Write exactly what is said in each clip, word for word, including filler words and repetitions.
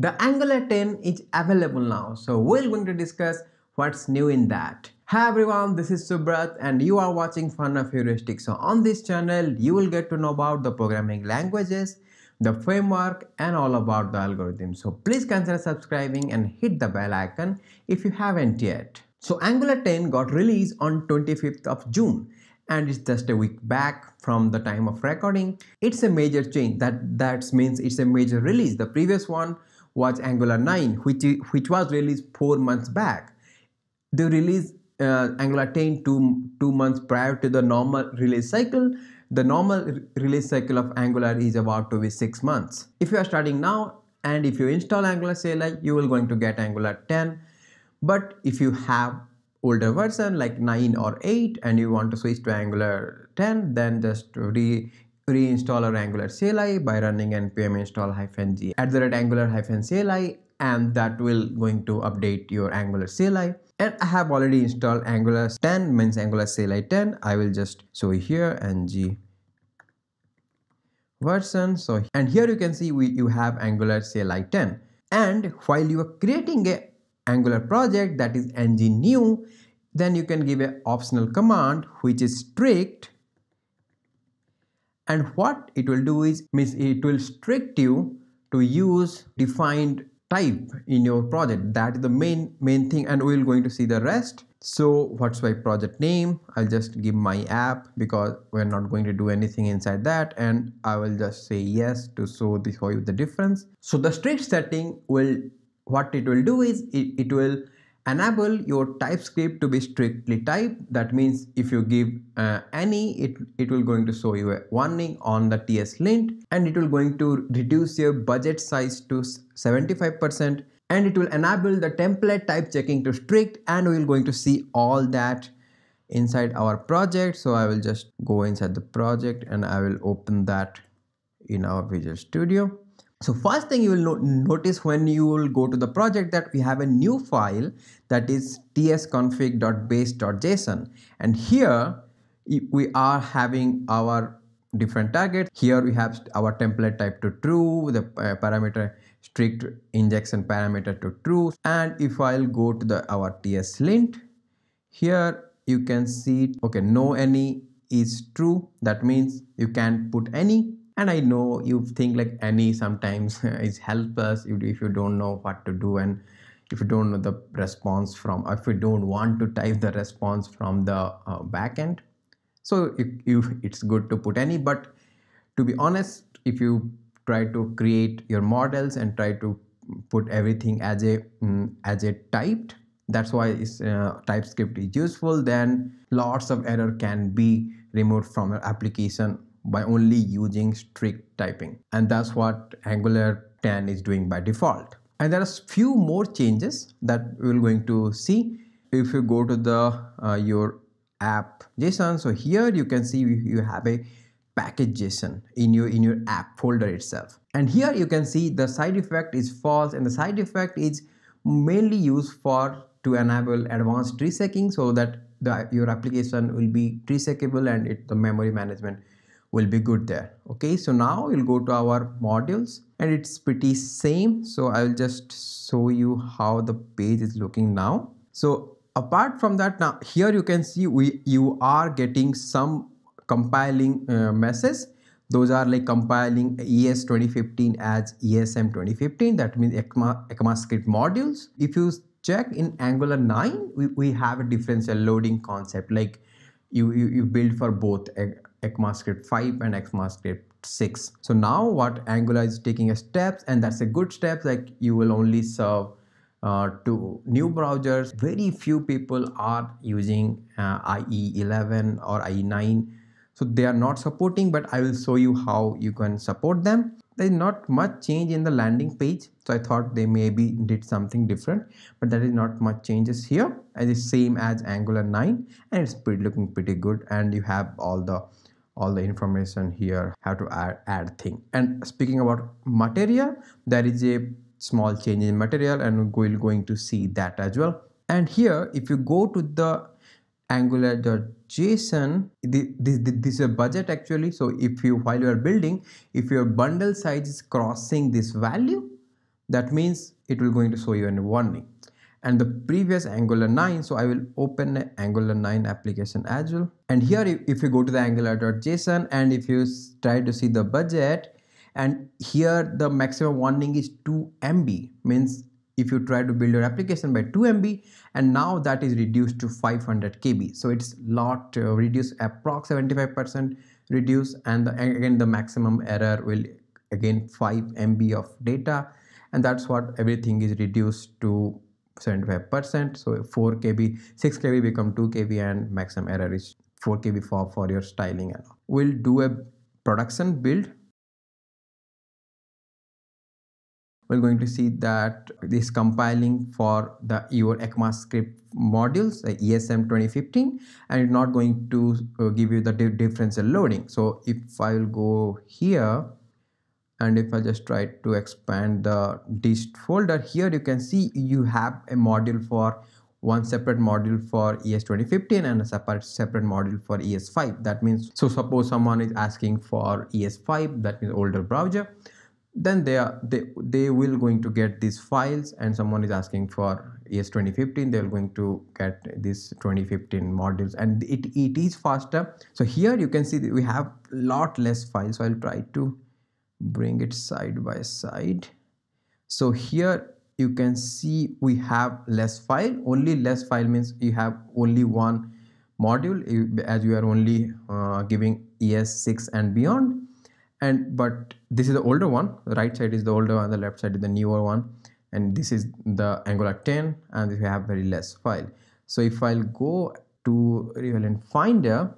The Angular ten is available now, so we're going to discuss what's new in that. Hi everyone, this is Subrat and you are watching Fun of Heuristic. So on this channel, you will get to know about the programming languages, the framework and all about the algorithm. So please consider subscribing and hit the bell icon if you haven't yet. So Angular ten got released on twenty-fifth of June and it's just a week back from the time of recording. It's a major change, that, that means it's a major release. The previous one was Angular nine which, which was released four months back. They released uh, Angular ten two, two months prior to the normal release cycle. The normal release cycle of Angular is about to be six months. If you are starting now and if you install Angular C L I, you will going to get Angular ten. But if you have older version like nine or eight and you want to switch to Angular ten, then just re reinstall our Angular C L I by running npm install -g at the rate angular-cli and that will going to update your Angular C L I. And I have already installed Angular ten means Angular C L I ten. I will just show here ng version. So and here you can see we you have Angular C L I ten. And while you are creating a Angular project that is ng new, then you can give an optional command which is strict. And what it will do is means it will strict you to use defined type in your project. That is the main main thing and we're going to see the rest. So what's my project name? I'll just give my app because we're not going to do anything inside that, and I will just say yes to show the show you the difference. So the strict setting will what it will do is it, it will enable your TypeScript to be strictly typed. That means if you give uh, any, it, it will going to show you a warning on the TSLint, and it will going to reduce your budget size to seventy-five percent, and it will enable the template type checking to strict, and we will going to see all that inside our project. So I will just go inside the project and I will open that in our Visual Studio. So first thing you will notice when you will go to the project that we have a new file that is T S config dot base dot J S O N, and here we are having our different targets. Here we have our template type to true, the parameter strict injection parameter to true, and if I'll go to the our TSLint, here you can see okay no any is true. That means you can't put any. And I know you think like any sometimes is helpless if you don't know what to do, and if you don't know the response from, or if you don't want to type the response from the uh, backend. So if, if it's good to put any, but to be honest, if you try to create your models and try to put everything as a um, as a typed, that's why is uh, TypeScript is useful. Then lots of error can be removed from your application by only using strict typing, and that's what Angular ten is doing by default. And there are few more changes that we're going to see. If you go to the uh, your app JSON, so here you can see you have a package dot J S O N in your in your app folder itself, and here you can see the side effect is false, and the side effect is mainly used for to enable advanced tree checking so that the your application will be tree checkable and it the memory management will be good there. Okay, so now we'll go to our modules and it's pretty same. So I'll just show you how the page is looking now. So apart from that, now here you can see we you are getting some compiling uh, messages. Those are like compiling E S twenty fifteen as E S M twenty fifteen. That means ECMAScript modules. If you check in Angular nine, we, we have a differential loading concept. Like you, you, you build for both uh, ECMAScript five and ECMAScript six. So now what Angular is taking a steps, and that's a good step. Like you will only serve uh, to new browsers. Very few people are using uh, I E eleven or I E nine. So they are not supporting, but I will show you how you can support them. There's not much change in the landing page. So I thought they maybe did something different, but there is not much changes here. And it's same as Angular nine, and it's pretty, looking pretty good. And you have all the all the information here, how to add, add thing. And speaking about material, there is a small change in material and we're going to see that as well. And here, if you go to the angular dot J S O N, this, this, this is a budget actually. So if you, while you are building, if your bundle size is crossing this value, That means it will going to show you a warning. And the previous Angular nine, so I will open an Angular nine application as well. And here if you go to the angular dot J S O N and if you try to see the budget, and here the maximum warning is two M B, means if you try to build your application by two M B, and now that is reduced to five hundred K B. So it's lot uh, reduced, approx seventy-five percent reduced, and the, again the maximum error will again five M B of data, and that's what everything is reduced to seventy-five percent. So four K B, six K B become two K B, and maximum error is four K B for, for your styling and all. We'll do a production build. We're going to see that this compiling for the your ECMAScript modules, the E S M twenty fifteen, and it's not going to uh, give you the di differential loading. So if I will go here, and if I just try to expand the dist folder, here you can see you have a module for one separate module for E S twenty fifteen and a separate separate module for E S five. That means, so suppose someone is asking for E S five, that means older browser, then they are they they will going to get these files, and someone is asking for E S twenty fifteen, they're going to get this twenty fifteen modules, and it, it is faster. So here you can see that we have a lot less files. So I'll try to bring it side by side. So here you can see we have less file. Only less file means you have only one module, as you are only uh, giving E S six and beyond. And but this is the older one, the right side is the older one, the left side is the newer one, and this is the Angular ten, and we have very less file. So if I'll go to Relevant Finder,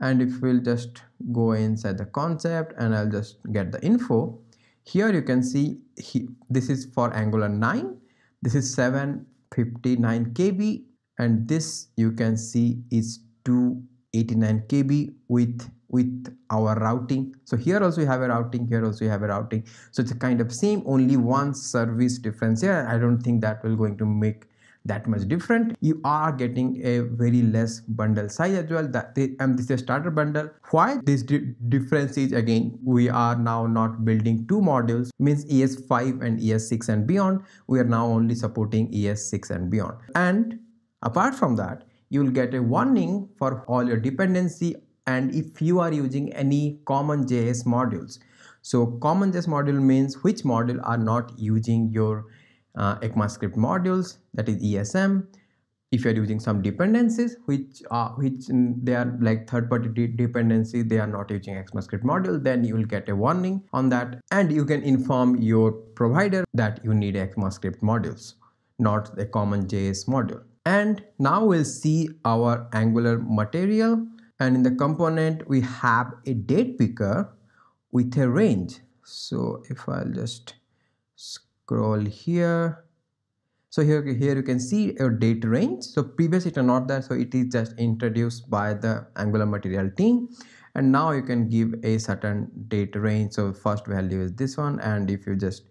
and if we'll just go inside the concept, and I'll just get the info. Here you can see he, this is for Angular nine, this is seven fifty-nine K B, and this you can see is two eighty-nine K B with with our routing. So here also you have a routing, here also you have a routing. So it's a kind of same, only one service difference here. I don't think that will going to make that much different. You are getting a very less bundle size as well, that they, and this is a starter bundle. Why this di difference is, again, we are now not building two modules, means E S five and E S six and beyond. We are now only supporting E S six and beyond. And apart from that, you will get a warning for all your dependency, and if you are using any CommonJS modules. So CommonJS module means which module are not using your Uh, ECMAScript modules, that is E S M. If you are using some dependencies which are which they are like third-party de dependency, they are not using ECMAScript module, then you will get a warning on that, and you can inform your provider that you need ECMAScript modules, not the CommonJS module. And now we'll see our Angular material, and in the component we have a date picker with a range. So if I'll just scroll here, so here here you can see your date range. So previously it is not that, so it is just introduced by the Angular Material team, and now you can give a certain date range. So first value is this one, and if you just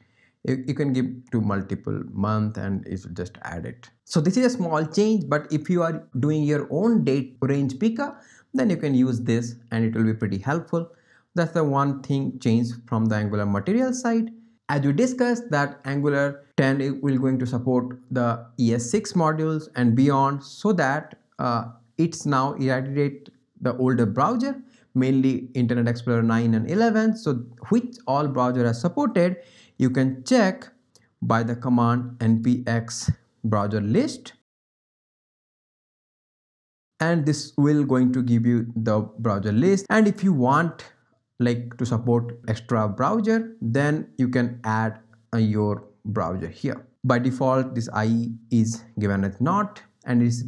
you, you can give to multiple month, and it will just add it. So this is a small change, but if you are doing your own date range picker, then you can use this, and it will be pretty helpful. That's the one thing changed from the Angular Material side. As we discussed, that Angular ten will going to support the E S six modules and beyond, so that uh, it's now eradicate the older browser, mainly Internet Explorer nine and eleven. So which all browser are supported, you can check by the command npx browserlist, and this will going to give you the browser list. And if you want like to support extra browser, then you can add uh, your browser here. By default this I E is given as not, and is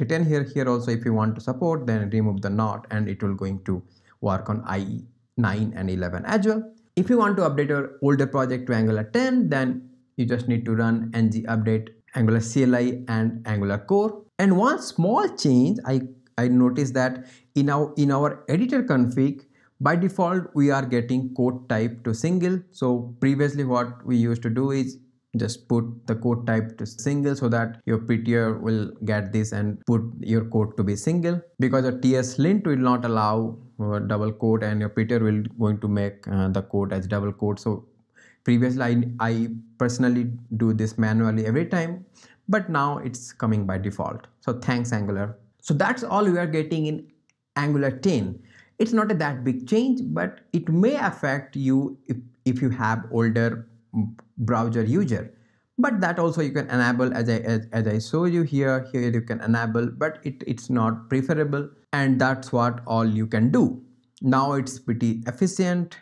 written here. Here also if you want to support, then remove the not, and it will going to work on I E nine and eleven as well. If you want to update your older project to Angular ten, then you just need to run ng update Angular C L I and Angular core. And one small change I, I noticed that in our, in our editor config, by default, we are getting quote type to single. So previously what we used to do is just put the quote type to single, so that your prettier will get this and put your quote to be single, because your TSLint will not allow double quote, and your prettier will going to make uh, the quote as double quote. So Previously, I, I personally do this manually every time, but now it's coming by default. So thanks, Angular. So that's all we are getting in Angular ten. It's not a that big change, but it may affect you if, if you have older browser user. But that also you can enable, as I as, as I showed you here, here you can enable, but it, it's not preferable, and that's what all you can do. Now it's pretty efficient.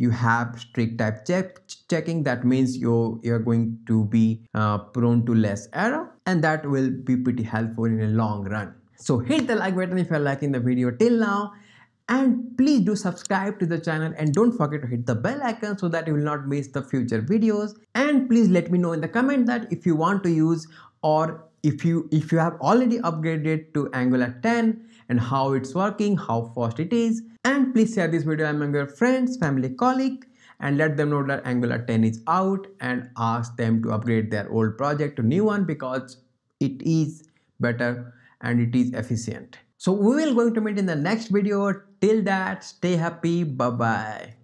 You have strict type check, checking, that means you're, you're going to be uh, prone to less error, and that will be pretty helpful in the long run. So hit the like button if you're liking the video till now, and please do subscribe to the channel, and don't forget to hit the bell icon so that you will not miss the future videos. And please let me know in the comment that if you want to use, or if you if you have already upgraded to Angular ten and how it's working, how fast it is. And please share this video among your friends, family, colleague, and let them know that Angular ten is out, and ask them to upgrade their old project to new one, because it is better and it is efficient. So we will going to meet in the next video. Till that, stay happy. Bye-bye.